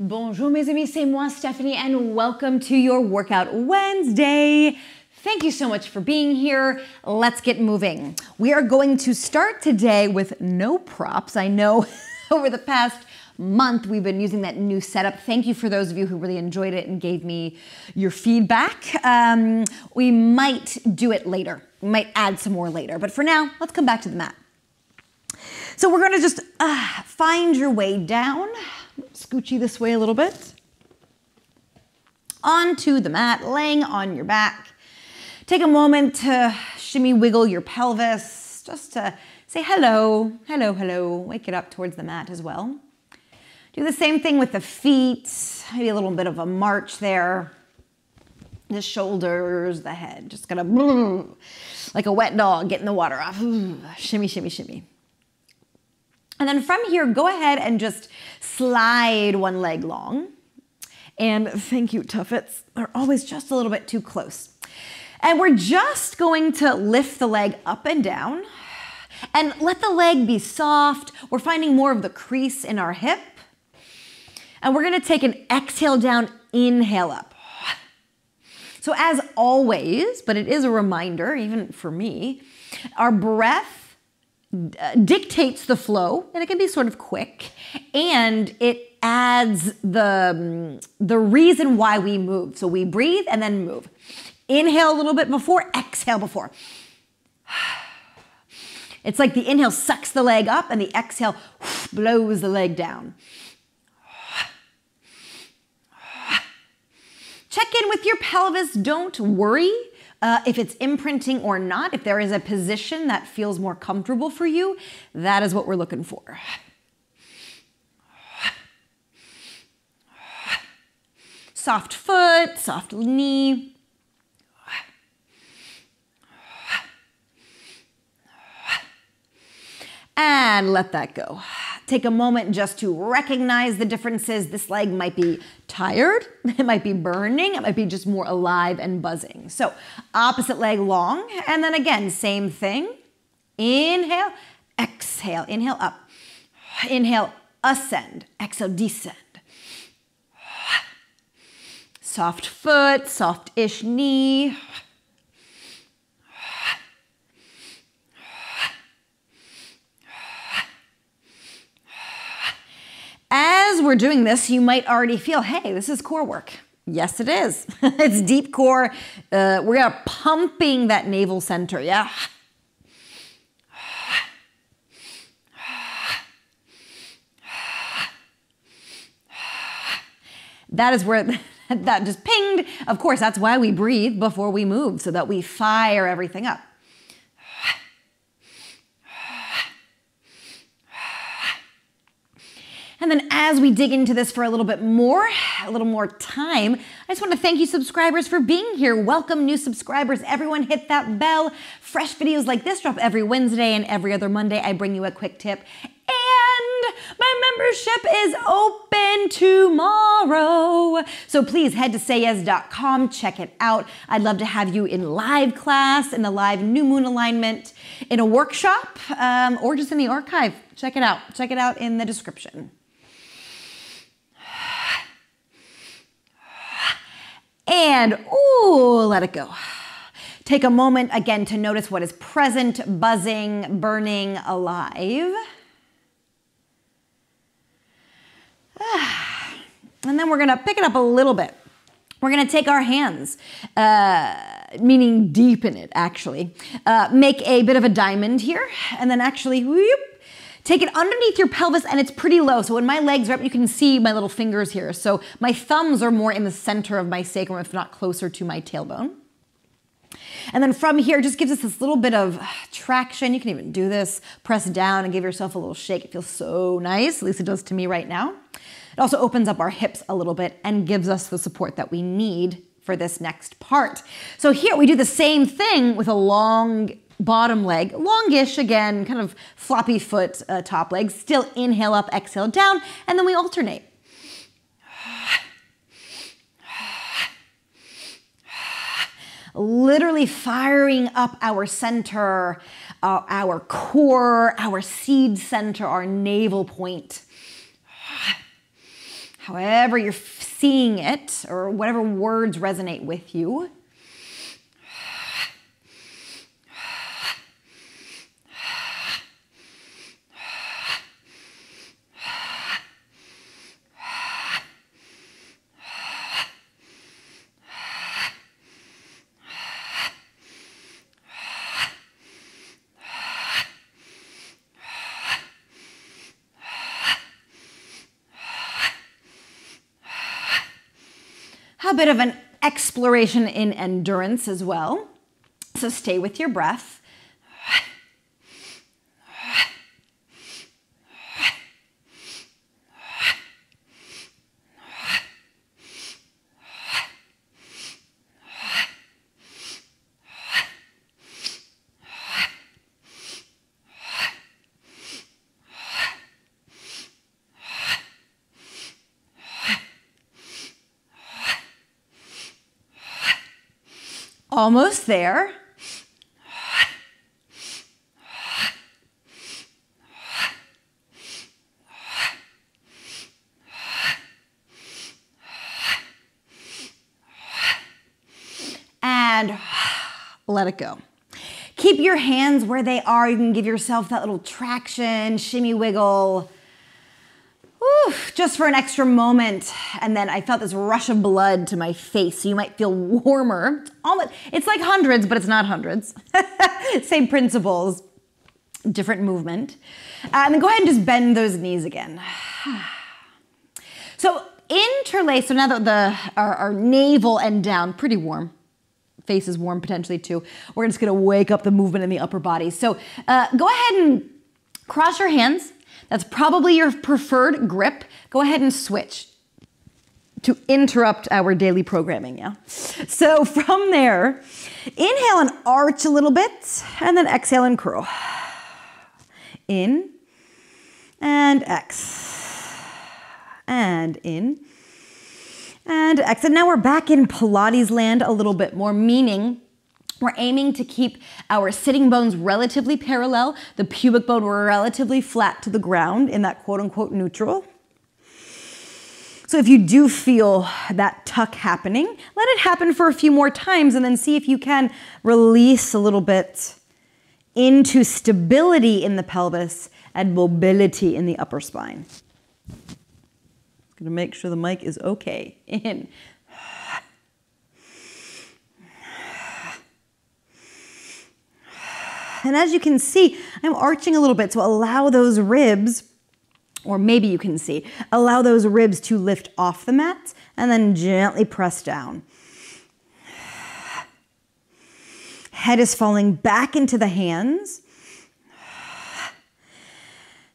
Bonjour mes amis, c'est moi Stephanie and welcome to your Workout Wednesday. Thank you so much for being here. Let's get moving. We are going to start today with no props. I know over the past month we've been using that new setup. Thank you for those of you who really enjoyed it and gave me your feedback. We might do it later. We might add some more later, but for now, let's come back to the mat. So we're gonna just find your way down. Scoochy this way a little bit. Onto the mat, laying on your back. Take a moment to shimmy wiggle your pelvis, just to say hello, hello, hello. Wake it up towards the mat as well. Do the same thing with the feet, maybe a little bit of a march there. The shoulders, the head, just gonna, like a wet dog getting the water off. Shimmy, shimmy, shimmy. And then from here, go ahead and just slide one leg long. And thank you, Tuffets. They're always just a little bit too close. And we're just going to lift the leg up and down. And let the leg be soft. We're finding more of the crease in our hip. And we're gonna take an exhale down, inhale up. So as always, but it is a reminder, even for me, our breath dictates the flow, and it can be sort of quick, and it adds the reason why we move. So we breathe and then move. Inhale a little bit before, exhale before. It's like the inhale sucks the leg up and the exhale blows the leg down. Check in with your pelvis, don't worry. If it's imprinting or not, if there is a position that feels more comfortable for you, that is what we're looking for. Soft foot, soft knee. And let that go. Take a moment just to recognize the differences. This leg might be tired, it might be burning, it might be just more alive and buzzing. So opposite leg long, and then again, same thing. Inhale, exhale, inhale up. Inhale, ascend, exhale, descend. Soft foot, soft-ish knee. As we're doing this, you might already feel, hey, this is core work. Yes, it is. It's deep core. We are pumping that navel center, yeah? That is where that just pinged. Of course, that's why we breathe before we move, so that we fire everything up. And then as we dig into this for a little bit more, a little more time, I just want to thank you subscribers for being here. Welcome new subscribers. Everyone hit that bell. Fresh videos like this drop every Wednesday, and every other Monday I bring you a quick tip. And my membership is open tomorrow. So please head to sayezz.com, check it out. I'd love to have you in live class, in the live New Moon Alignment, in a workshop, or just in the archive. Check it out. Check it out in the description. And, ooh, let it go. Take a moment again to notice what is present, buzzing, burning, alive. And then we're gonna pick it up a little bit. We're gonna take our hands, meaning deepen it actually. Make a bit of a diamond here, and then actually, whoop, take it underneath your pelvis, and it's pretty low. So when my legs are up, you can see my little fingers here. So my thumbs are more in the center of my sacrum, if not closer to my tailbone. And then from here, just gives us this little bit of traction. You can even do this. Press down and give yourself a little shake. It feels so nice. At least it does to me right now. It also opens up our hips a little bit and gives us the support that we need for this next part. So here we do the same thing with a long bottom leg, longish again, kind of floppy foot, top leg, still inhale up, exhale down, and then we alternate. Literally firing up our center, our core, our seed center, our navel point. however you're seeing it, or whatever words resonate with you. A bit of an exploration in endurance as well. So stay with your breath. Almost there. And let it go. Keep your hands where they are. You can give yourself that little traction, shimmy wiggle. Just for an extra moment, and then I felt this rush of blood to my face, so you might feel warmer. It's like hundreds, but it's not hundreds. Same principles, different movement. And then go ahead and just bend those knees again. So interlace, so now that our navel and down, pretty warm. Face is warm potentially too. We're just gonna wake up the movement in the upper body. So go ahead and cross your hands. That's probably your preferred grip. Go ahead and switch to interrupt our daily programming, yeah? So from there, inhale and arch a little bit, and then exhale and curl. In, and X. And in, and X. And now we're back in Pilates land a little bit more, meaning we're aiming to keep our sitting bones relatively parallel, the pubic bone relatively flat to the ground in that quote unquote neutral. So if you do feel that tuck happening, let it happen for a few more times and then see if you can release a little bit into stability in the pelvis and mobility in the upper spine. Just gonna make sure the mic is okay. In. And as you can see, I'm arching a little bit, so allow those ribs, or maybe you can see, allow those ribs to lift off the mat and then gently press down. Head is falling back into the hands.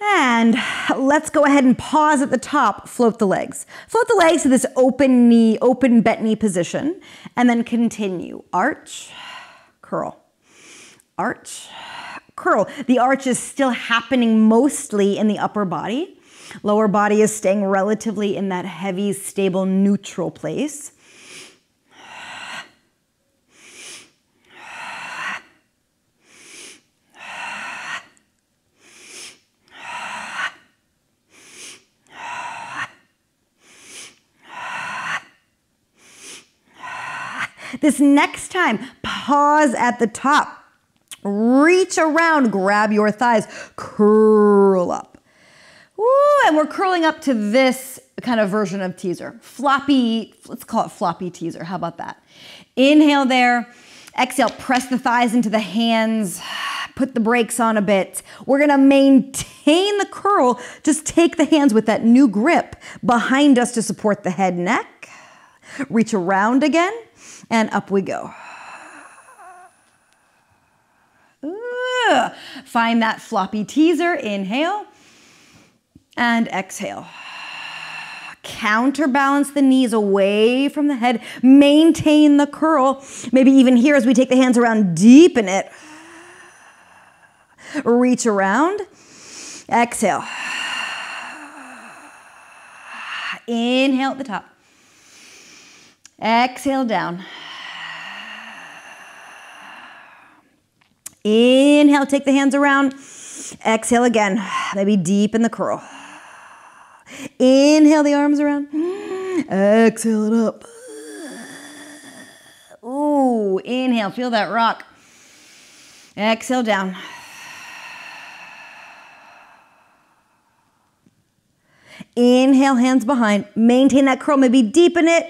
And let's go ahead and pause at the top, float the legs. Float the legs to this open knee, open bent knee position, and then continue. Arch, curl. Arch, curl. The arch is still happening mostly in the upper body. Lower body is staying relatively in that heavy, stable, neutral place. This next time, pause at the top. Reach around, grab your thighs, curl up. Ooh, and we're curling up to this kind of version of teaser. Floppy, let's call it floppy teaser. How about that? Inhale there. Exhale, press the thighs into the hands. Put the brakes on a bit. We're gonna maintain the curl. Just take the hands with that new grip behind us to support the head, neck. Reach around again, and up we go. Find that floppy teaser, inhale, and exhale. Counterbalance the knees away from the head, maintain the curl. Maybe even here as we take the hands around, deepen it. Reach around, exhale. Inhale at the top. Exhale down. Inhale, take the hands around. Exhale again, maybe deep in the curl. Inhale the arms around. Exhale it up. Ooh, inhale, feel that rock. Exhale down. Inhale, hands behind. Maintain that curl, maybe deepen it.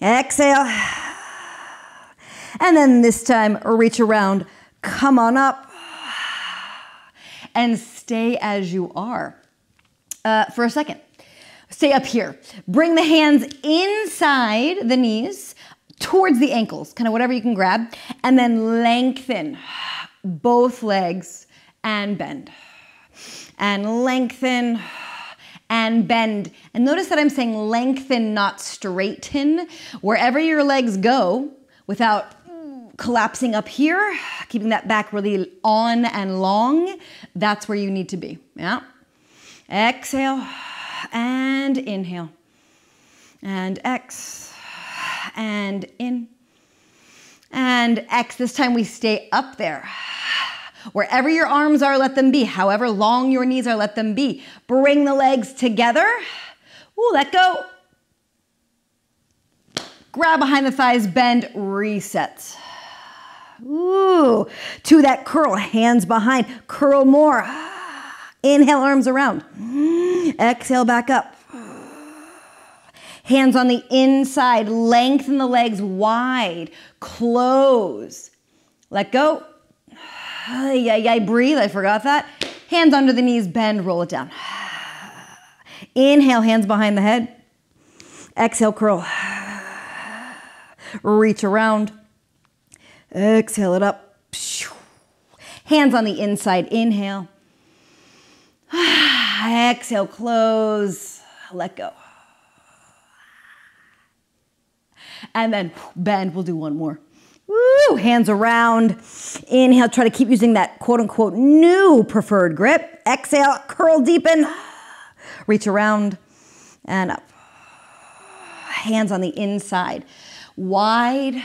Exhale. And then this time, reach around. Come on up. And stay as you are for a second. Stay up here. Bring the hands inside the knees towards the ankles, kind of whatever you can grab. And then lengthen both legs and bend. And lengthen and bend. And notice that I'm saying lengthen, not straighten. Wherever your legs go without collapsing up here, keeping that back really on and long, that's where you need to be, yeah? Exhale and inhale. And exhale and in and exhale. This time we stay up there. Wherever your arms are, let them be. However long your knees are, let them be. Bring the legs together. Ooh, let go. Grab behind the thighs, bend, reset. Ooh, to that curl, hands behind, curl more. Inhale, arms around. Exhale, back up. Hands on the inside, lengthen the legs wide, close. Let go. Breathe, I forgot that. Hands under the knees, bend, roll it down. Inhale, hands behind the head. Exhale, curl. Reach around. Exhale it up. Hands on the inside, inhale. Exhale, close, let go. And then bend, we'll do one more. Woo, hands around. Inhale, try to keep using that quote unquote new preferred grip. Exhale, curl, deepen. Reach around and up. Hands on the inside. Wide.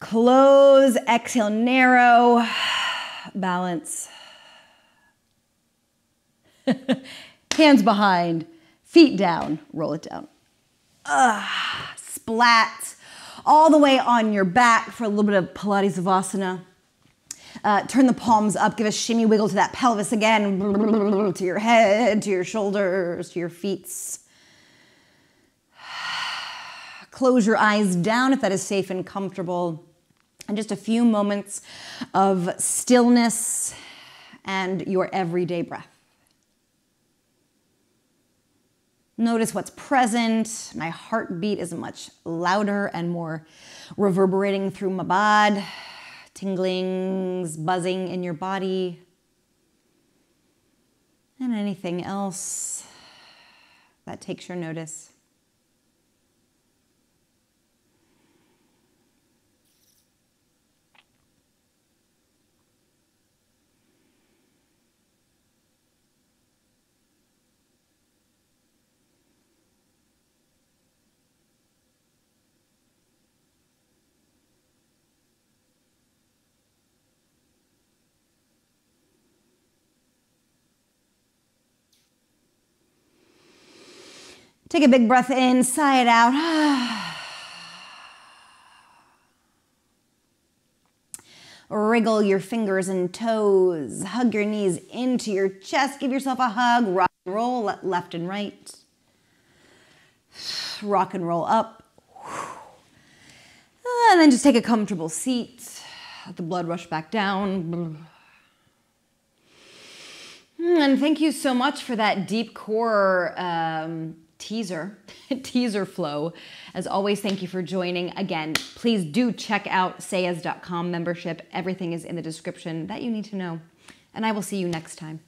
Close, exhale, narrow. Balance. Hands behind, feet down, roll it down. Splat. All the way on your back for a little bit of Pilates Savasana. Turn the palms up, give a shimmy wiggle to that pelvis again, to your head, to your shoulders, to your feet. Close your eyes down if that is safe and comfortable. And just a few moments of stillness and your everyday breath. Notice what's present. My heartbeat is much louder and more reverberating through my bod. Tinglings, buzzing in your body. And anything else that takes your notice. Take a big breath in, sigh it out. Wriggle your fingers and toes. Hug your knees into your chest. Give yourself a hug. Rock and roll left and right. Rock and roll up. And then just take a comfortable seat. Let the blood rush back down. And thank you so much for that deep core teaser flow. As always, thank you for joining. Again, please do check out sayezz.com membership. Everything is in the description that you need to know. And I will see you next time.